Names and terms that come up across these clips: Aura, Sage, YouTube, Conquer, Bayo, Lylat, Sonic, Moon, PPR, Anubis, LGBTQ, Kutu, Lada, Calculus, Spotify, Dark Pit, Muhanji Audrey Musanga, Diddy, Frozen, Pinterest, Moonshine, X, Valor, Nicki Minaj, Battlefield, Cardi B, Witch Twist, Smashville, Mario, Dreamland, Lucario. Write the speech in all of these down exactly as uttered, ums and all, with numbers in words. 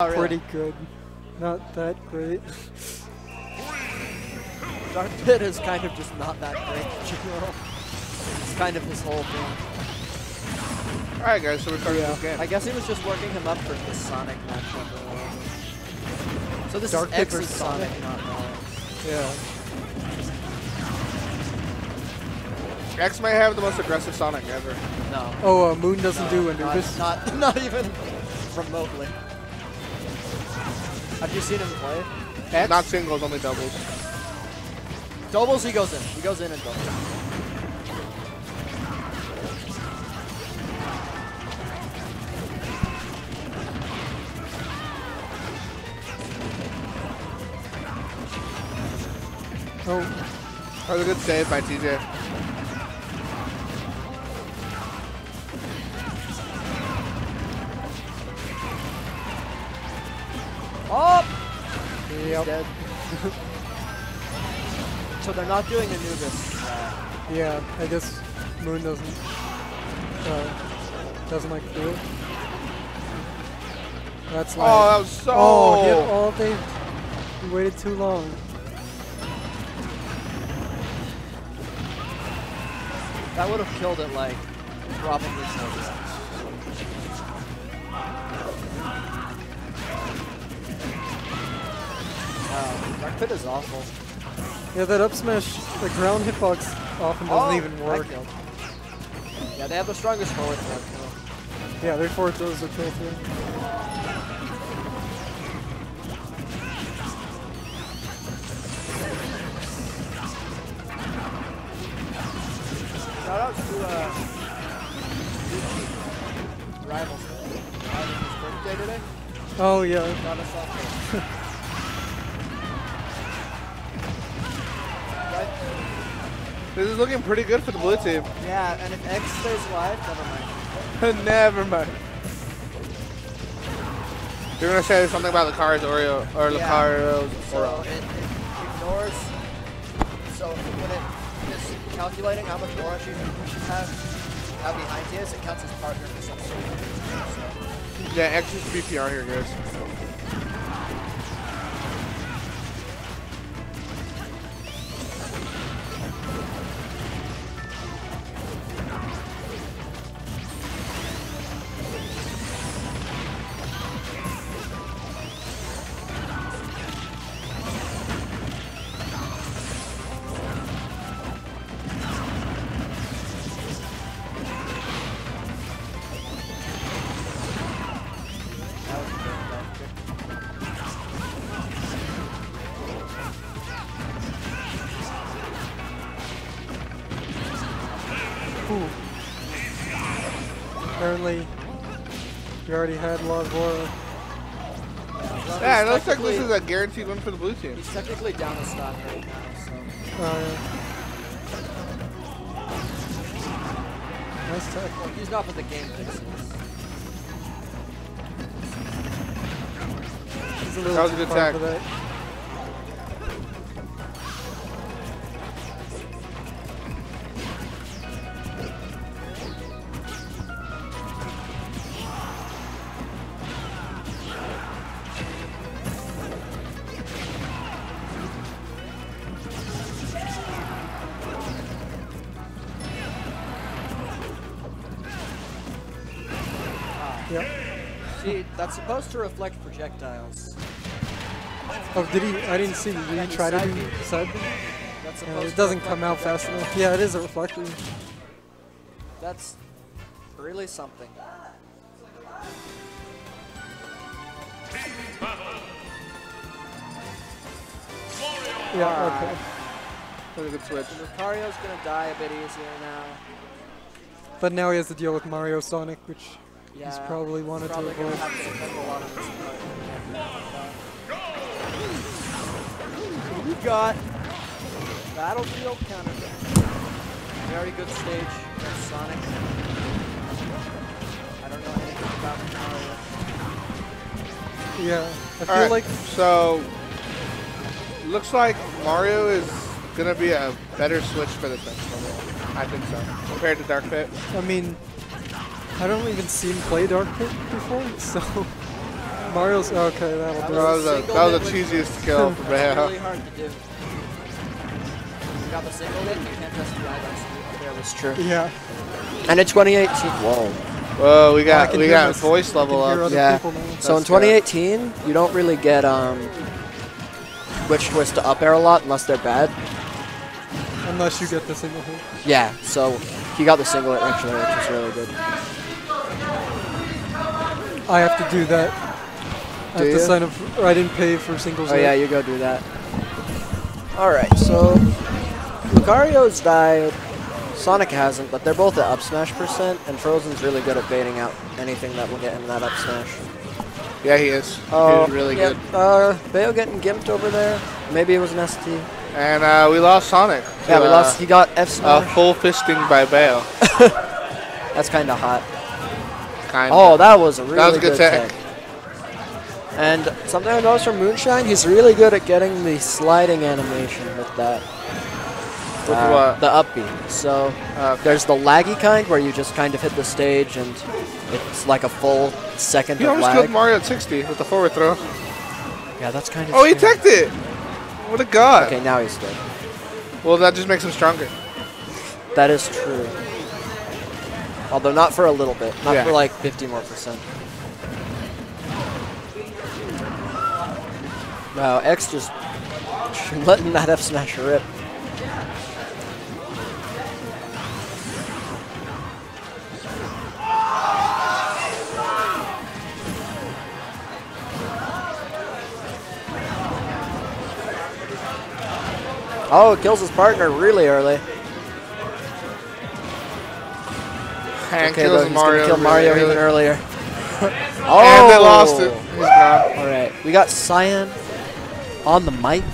Oh, really? Pretty good. Not that great. Dark Pit is kind of just not that great in general. It's kind of his whole thing. Alright guys, so we're starting yeah. this game. I guess he was just working him up for the Sonic matchup. So this Dark is X versus Sonic, Sonic, not Mario. Yeah. X might have the most aggressive Sonic ever. No. Oh, uh, Moon doesn't no, do Anubis. Not, not, not even remotely. Have you seen him play? X? Not singles, only doubles. Doubles, he goes in. He goes in and doubles. Oh. That was a good save by T J. Oh! He's yep. dead. So they're not doing Anubis. Yeah, I guess Moon doesn't uh, doesn't like to do it. That's like oh, that was so. Oh, he had all day. He waited too long. That would have killed it, like, probably so. Wow, Dark Pit is awful. Yeah, that up smash, the ground hitbox often doesn't oh, even work. Yeah, they have the strongest forward throw. Yeah, their forward throws are kill too. Shout out to uh, Rivals. Rivals' birthday today. Oh yeah. Got us off. This is looking pretty good for the blue team. Yeah, and if X stays live, never mind. Never mind. You're gonna say something about Lucario's Oreo or yeah. Lucario's so Aura. It, it ignores. So when it is calculating how much Aura she should have, how behind he is, it counts as partner for some sort of so. Yeah, X is P P R here, guys. Ooh. Apparently, you already had a lot of Aura. Yeah, it looks like this is a guaranteed win for the blue team. He's technically down a stock right now, so. Uh, nice tech. Well, he's not with the game fixes. That was a good tech. Yep. See, that's supposed to reflect projectiles. Oh, did he? I didn't see. Did he try to do side B? Yeah, it doesn't come out fast enough. Yeah, it is a reflector. That's really something. Yeah, okay. Pretty good switch. Lucario's gonna die a bit easier now. But now he has to deal with Mario Sonic, which. Yeah, he's probably wanted he's probably to avoid. Have to we got Battlefield counter. Very good stage for Sonic. I don't know anything about Mario. Yeah, I feel right, like so. Looks like Mario is gonna be a better switch for the next level. I think so. Compared to Dark Pit. I mean. I don't even see him play Dark Pit before, so Mario's okay. That'll that do. Was a, that was the cheesiest skill for Bayo. That's really hard to do. You got the single hit, you can't press the I button. There was true. Yeah. And in twenty eighteen, whoa. Whoa, we got oh, we got this. voice level up. Yeah. So in twenty eighteen, good. You don't really get um, Witch Twist to up air a lot unless they're bad. Unless you get the single hit. Yeah. So he got the single hit actually, which is really good. I have to do that. Do I have you? to sign up. For, I didn't pay for singles. Oh yet. yeah, you go do that. All right, so Lucario's died. Sonic hasn't, but they're both at up smash percent, and Frozen's really good at baiting out anything that will get him that up smash. Yeah, he is. Oh, He's really yeah, good. Uh, Bayo getting gimped over there. Maybe it was an S T. And uh, we lost Sonic. Yeah, we uh, lost. He got F smash. Uh, full fisting by Bayo. That's kind of hot. Kinda. Oh, that was a really that was a good, good tech. tech. And something I noticed from Moonshine, he's really good at getting the sliding animation with that. With uh, what? The upbeat. So okay. there's the laggy kind where you just kind of hit the stage and it's like a full second he of lag. He almost killed Mario at sixty with the forward throw. Yeah, that's kind of. Oh, scary. He teched it! What a god! Okay, now he's dead. Well, that just makes him stronger. That is true. Although not for a little bit. Not yeah. for like fifty more percent. Wow, X just letting that F smash rip. Oh, it kills his partner really early. And okay, kills though, he's Mario, gonna kill Mario really even early. earlier. Oh, and they lost it. He's gone. All right, we got Cyan on the mic.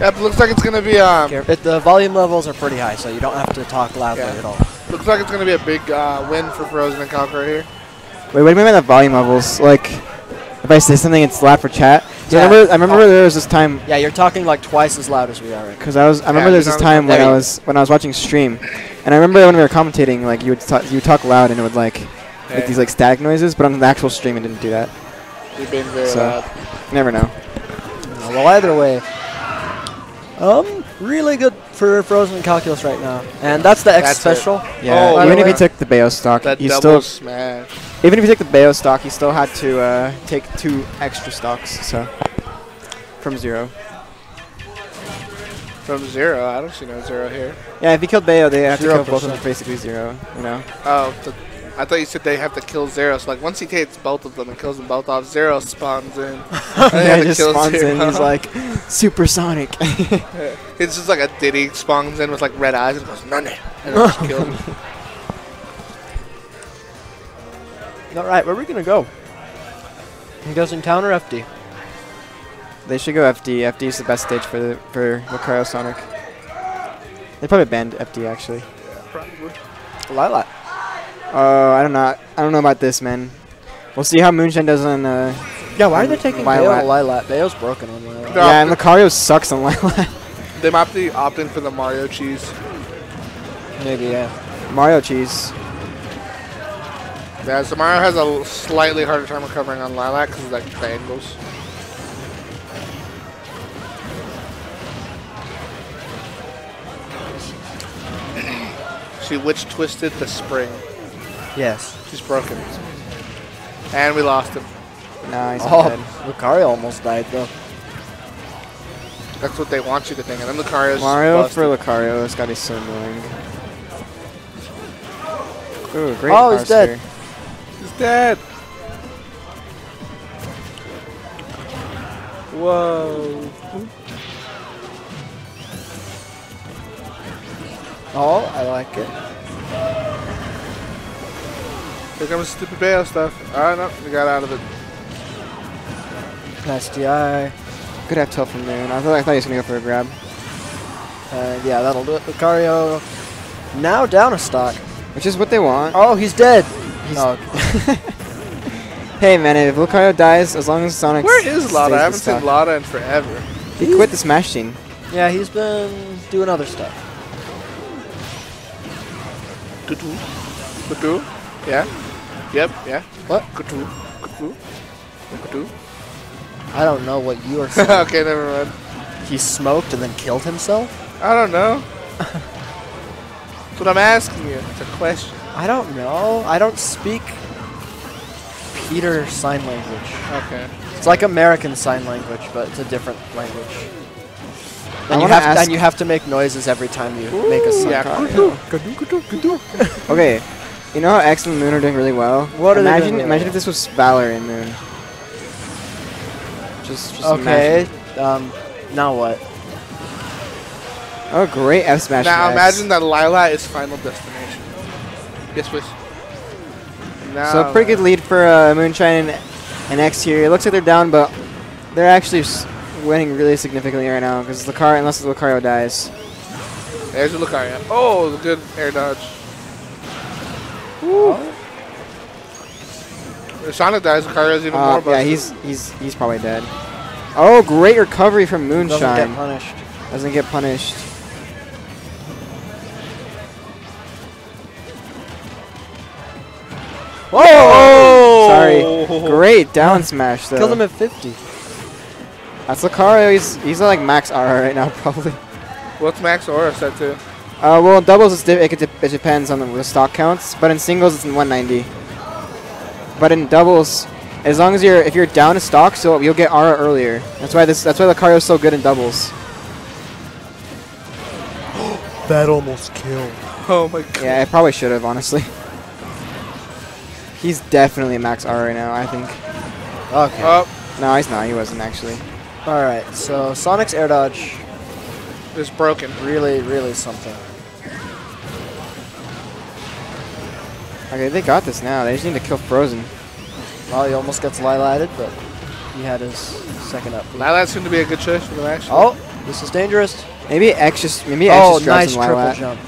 That looks like it's gonna be um. It, the volume levels are pretty high, so you don't have to talk loudly yeah. at all. Looks like it's gonna be a big uh, win for Frozen and Conquer here. Wait, wait a minute. The volume levels, like, if I say something, it's loud for chat. So yeah. I remember, I remember oh. there was this time. Yeah, you're talking like twice as loud as we are. Because right? I was, I yeah, remember there was this time when I was when I was watching stream, and I remember when we were commentating, like you would talk, you would talk loud and it would like hey. make these like static noises, but on the actual stream it didn't do that. You've been very so, loud. Never know. Well, either way, um, really good for Frozen and Calculus right now, and that's the X that's special. It. Yeah. Oh, even if know. you took the Bayo stock, that you still smash. Even if you take the Bayo stock, you still had to uh, take two extra stocks. So from zero. From zero, I don't see no zero here. Yeah, if you killed Bayo, they have zero to kill both of them. Basically zero. You know. Oh. The I thought you said they have to kill zero. So like once he takes both of them and kills them both off, zero spawns in. yeah, he just spawns zero. in. He's like supersonic. yeah. It's just like a Diddy spawns in with like red eyes and goes none. And just kills him. All right, where are we gonna go? He goes in town or F D? They should go F D. F D is the best stage for the, for Lucario Sonic. They probably banned F D actually. Yeah, probably. Lylat. Oh, I don't know. I don't know about this, man. We'll see how Moonshine does on. Uh, yeah, why are they taking Bayo on Lylat? Bayo's broken on Lylat. Yeah, and Lucario sucks on Lylat. They might be opting for the Mario cheese. Maybe, yeah. Mario cheese. Yeah, so Mario has a slightly harder time recovering on Lylat because of like the angles. She witch twisted the spring. Yes. She's broken. And we lost him. Nah, he's oh, dead. Lucario almost died, though. That's what they want you to think. And then Lucario's Mario for Lucario. It's got to be so annoying. Ooh, great oh, he's dead. Here. He's dead. Whoa. Oh, I like it. Here comes stupid Bayo stuff. Oh no, we got out of it. Nice D I. Good half tilt from there. I thought, I thought he was going to go for a grab. Uh, yeah, that'll do it. Lucario now down a stock. Which is what they want. Oh, he's dead. He's oh. Hey man, if Lucario dies, as long as Sonic. Where is Lada? I haven't seen stock. Lada in forever. He he's quit the Smash team. Yeah, he's been doing other stuff. Kutu. Kutu? Yeah. Yep, yeah. What? Kutu. Kutu. Kutu? I don't know what you are saying. Okay, never mind. He smoked and then killed himself? I don't know. That's what I'm asking you. It's a question. I don't know. I don't speak Peter sign language. Okay. It's like American sign language, but it's a different language. And you, have to, and you have to make noises every time you Ooh, make a sign. Yeah. Yeah. Okay. You know how X and Moon are doing really well? What imagine, are they doing Imagine really if this was Valor and Moon. Just, just okay. Imagine. Um, now what? Oh, great F smash. Now imagine that Lylat is final destination. Yes, please. Now so pretty good lead for uh, Moonshine and, and X here. It looks like they're down, but they're actually s winning really significantly right now because Lucario, unless Lucario dies. There's a Lucario. Oh, good air dodge. Woo. Oh. If Sonic dies, Lucario's even uh, more busted. Yeah, he's he's he's probably dead. Oh, great recovery from Moonshine. Doesn't get punished. Doesn't get punished. Whoa! Oh, sorry. Great down smash though. Killed him at fifty. That's Lucario. He's he's like max Aura right now probably. What's max Aura set to? Uh, well, in doubles it's it, could it depends on the stock counts, but in singles it's in one ninety. But in doubles, as long as you're if you're down a stock, so you'll get Aura earlier. That's why this that's why Lucario's so good in doubles. That almost killed. Oh my god. Yeah, I probably should have honestly. He's definitely max R right now, I think. Okay. Oh. No, he's not. He wasn't, actually. All right, so Sonic's air dodge is broken. Really, really something. Okay, they got this now. They just need to kill Frozen. Well, he almost gets Lilated, but he had his second up. Lilat's going to be a good choice for the match. Oh, this is dangerous. Maybe X just maybe oh, X just nice triple Lilat. Jump.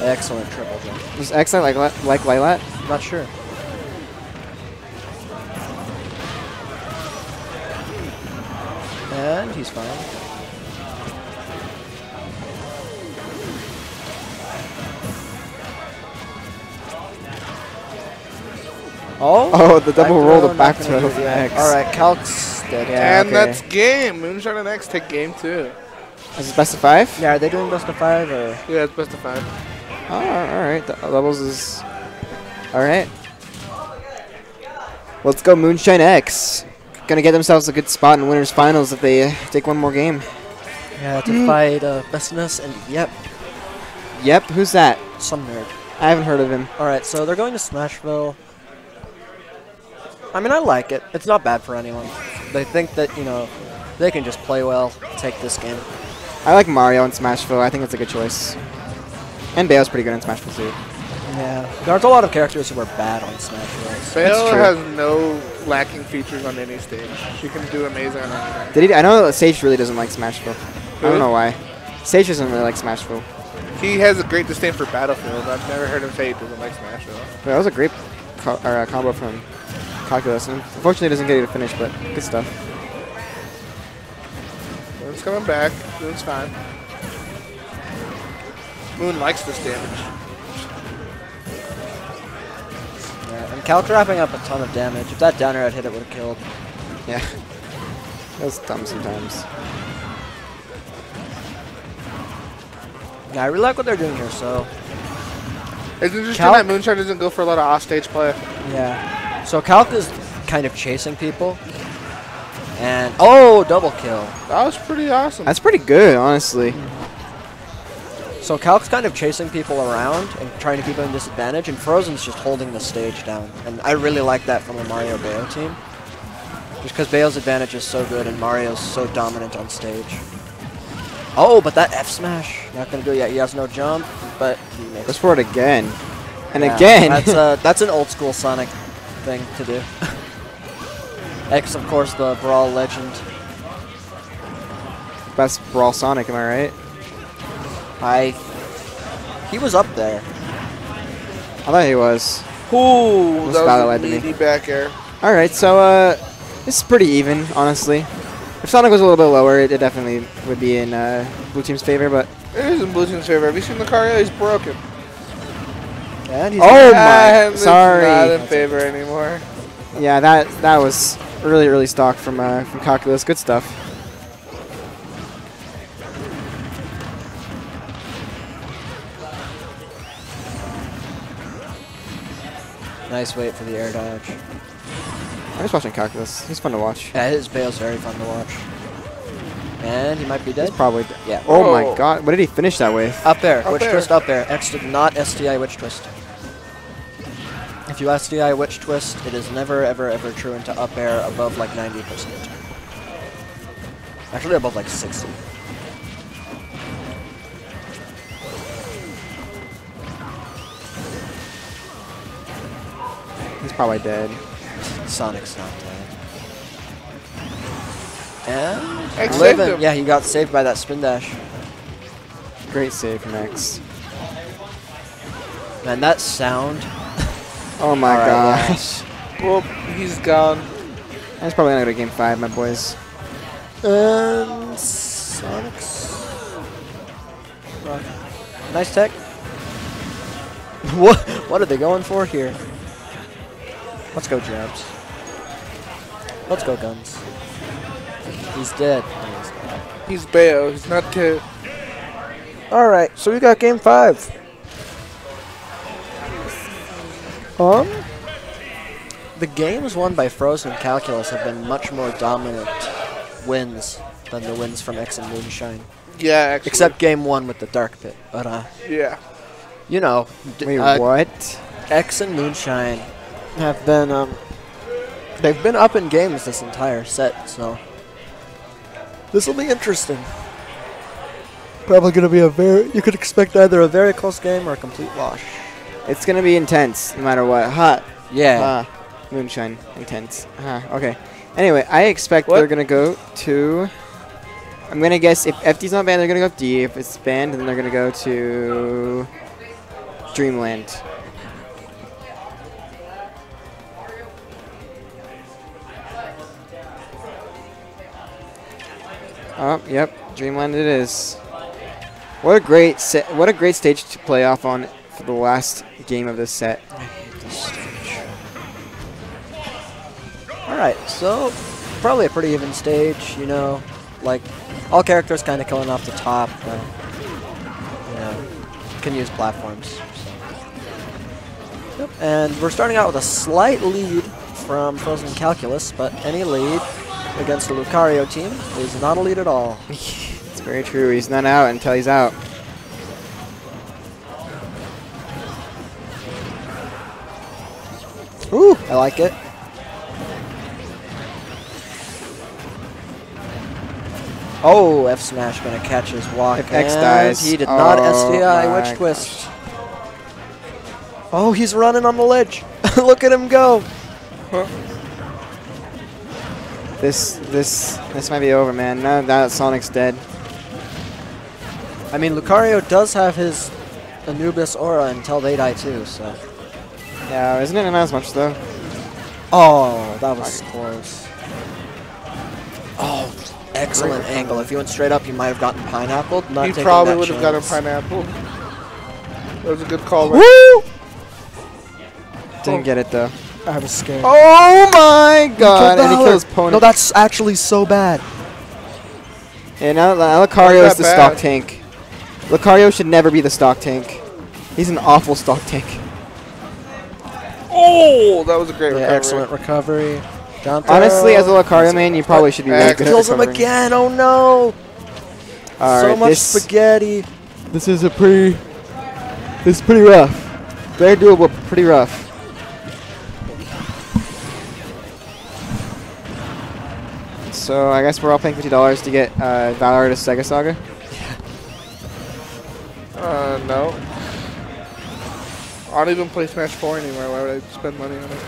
Excellent triple jump. Does X like like, like Lylat? Not sure. And he's fine. Oh! Oh, the double roll, the back throw. X. Alright, Calc's dead. Yeah, and okay. That's game! Moonshine and X take game two. Is it best of five? Yeah, are they doing best of five? Or? Yeah, it's best of five. Oh, alright, the levels is... Alright. Let's go Moonshine X. Gonna get themselves a good spot in Winners Finals if they uh, take one more game. Yeah, to mm. fight uh, Bestinus and Yep. Yep, who's that? Some nerd. I haven't heard of him. Alright, so they're going to Smashville. I mean, I like it. It's not bad for anyone. They think that, you know, they can just play well, take this game. I like Mario in Smashville. I think that's a good choice. And Bayo's pretty good in Smashville too. Yeah, there aren't a lot of characters who are bad on Smashville. Bayo has no lacking features on any stage. She can do amazing on anything. Did he, I know Sage really doesn't like Smashville. Who? I don't know why. Sage doesn't really like Smashville. He has a great disdain for Battlefield. I've never heard him say he doesn't like Smashville. Yeah, that was a great co or, uh, combo from Calculus. And unfortunately, doesn't get you to finish, but good stuff. Moon's coming back. Moon's fine. Moon likes this damage. And Calc wrapping up a ton of damage. If that downer had hit, it would have killed. Yeah. That was dumb sometimes. Yeah, I really like what they're doing here, so... It's interesting Calc that Moonshine doesn't go for a lot of off-stage play. Yeah. So Calc is kind of chasing people. And... Oh! Double kill. That was pretty awesome. That's pretty good, honestly. So Calc's kind of chasing people around and trying to keep them at disadvantage, and Frozen's just holding the stage down. And I really like that from the Mario Bayo team. Just because Bayo's advantage is so good and Mario's so dominant on stage. Oh, but that F smash. Not going to do it yet. He has no jump, but he makes Let's it. For it again. And yeah, again! That's, uh, that's an old school Sonic thing to do. X, of course, the Brawl legend. Best Brawl Sonic, am I right? I... He was up there. I thought he was. Ooh, that was a meaty back air. Alright, so uh, this is pretty even, honestly. If Sonic was a little bit lower, it, it definitely would be in uh, Blue Team's favor, but... It is in Blue Team's favor. Have you seen Lucario? He's broken. And he's oh my, sorry. He's not in favor anymore. Yeah, that that was really early stock from uh, from Calculus. Good stuff. Nice wait for the air dodge. I was watching Calculus. He's fun to watch. Yeah, his Bayo's very fun to watch. And he might be dead. He's probably dead. Yeah. Oh, whoa. My god. What did he finish that with? Up air. Witch twist up air. X did not S T I witch twist. If you S T I witch twist, it is never, ever, ever true into up air above like ninety percent. Actually, above like sixty. He's probably dead. Sonic's not dead. And X saved him. Yeah, he got saved by that spin dash. Great save from X. Man, that sound. Oh my right, gosh. Well, he's gone. That's probably not gonna go to game five, my boys. Um, Sonic's. Right. Nice tech. What? What are they going for here? Let's go, jabs. Let's go, guns. He's dead. He's Bayo. He's not dead. All right, so we got game five. Um, the games won by Frozen and Calculus have been much more dominant wins than the wins from X and Moonshine. Yeah, actually. Except game one with the Dark Pit. But uh, yeah, you know. Wait, uh, what? X and Moonshine have been um, they've been up in games this entire set, so. This will be interesting. Probably going to be a very... You could expect either a very close game or a complete wash. It's going to be intense, no matter what. Hot. Yeah. Ha. Moonshine. Intense. Ha. Okay. Anyway, I expect what? They're going to go to... I'm going to guess if F D's not banned, they're going to go to D. If it's banned, then they're going to go to... Dreamland. Oh, yep, Dreamland it is. What a great set! What a great stage to play off on for the last game of this set. I hate this stage. All right, so probably a pretty even stage, you know, like all characters kind of killing off the top, but you know, can use platforms. So. Yep, and we're starting out with a slight lead from Frozen Calculus, but any lead against the Lucario team is not a lead at all. It's very true. He's not out until he's out. Ooh, I like it. Oh, F smash gonna catch his walk. If X dies, he did oh not S T I witch twist. Oh, he's running on the ledge. Look at him go. Huh. This this this might be over, man. Now that Sonic's dead. I mean, Lucario does have his Anubis Aura until they die too, so. Yeah, isn't it not as much though? Oh, that was close. Oh, excellent angle. If you went straight up, you might have gotten pineappled. Not you probably would have gotten pineappled. That was a good call. Woo! Didn't get it though. I was scared. Oh my god! He and he kills opponent. No, that's actually so bad. And now Lucario is the bad. stock tank. Lucario should never be the stock tank. He's an awful stock tank. Oh, that was a great yeah, recovery. Excellent recovery. Jump Honestly, as a Lucario man, you probably should be really good at kills him again. Oh no! All so right, much this spaghetti. This is a pretty. This is pretty rough. Very doable, but pretty rough. So I guess we're all paying fifty dollars to get uh, Valor to Sega Saga? Yeah. Uh, no. I don't even play Smash four anymore. Why would I spend money on it?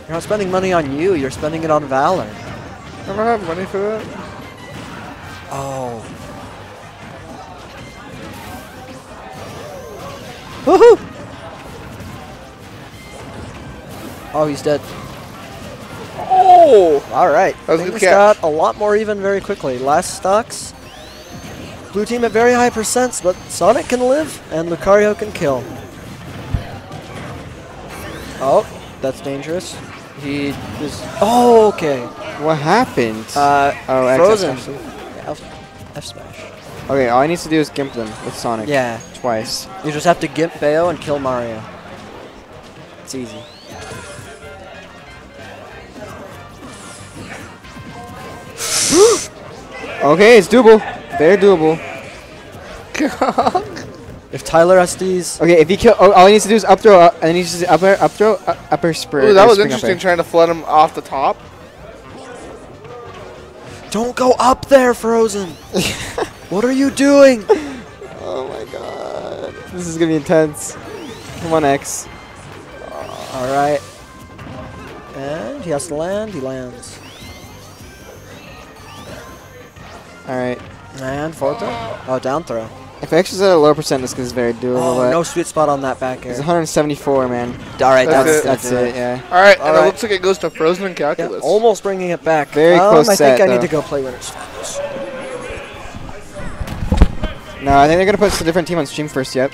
You're not spending money on you. You're spending it on Valor. I don't have money for that. Oh. Woohoo! Oh, he's dead. Oh! Alright. Things got a lot more even very quickly. Last stocks. Blue team at very high percents, but Sonic can live and Lucario can kill. Oh. That's dangerous. He is. Oh, okay. What happened? Uh, oh, Frozen. X, X, F, F smash. Okay, all I need to do is gimp them with Sonic. Yeah. Twice. You just have to gimp Bayo and kill Mario. It's easy. Okay, it's doable. They're doable. If Tyler has these... Okay, if he kill... Oh, all he needs to do is up throw, uh, and he needs to do upper, up throw, uh, upper spur. Ooh, that was interesting trying to flood him off the top. Don't go up there, Frozen! What are you doing? Oh my god. This is gonna be intense. Come on, X. Alright. And he has to land, he lands. Alright. And forward throw? Oh, down throw. If X is at a lower percent, this is very doable. Oh, no sweet spot on that back air. It's one seventy-four, man. Alright, that's, that's, it. that's it, yeah. Alright, All and right. it looks like it goes to Frozen and Calculus. Yeah, almost bringing it back. Very um, close I set, I think I though. need to go play winners. No, I think they're going to put a different team on stream first, yep.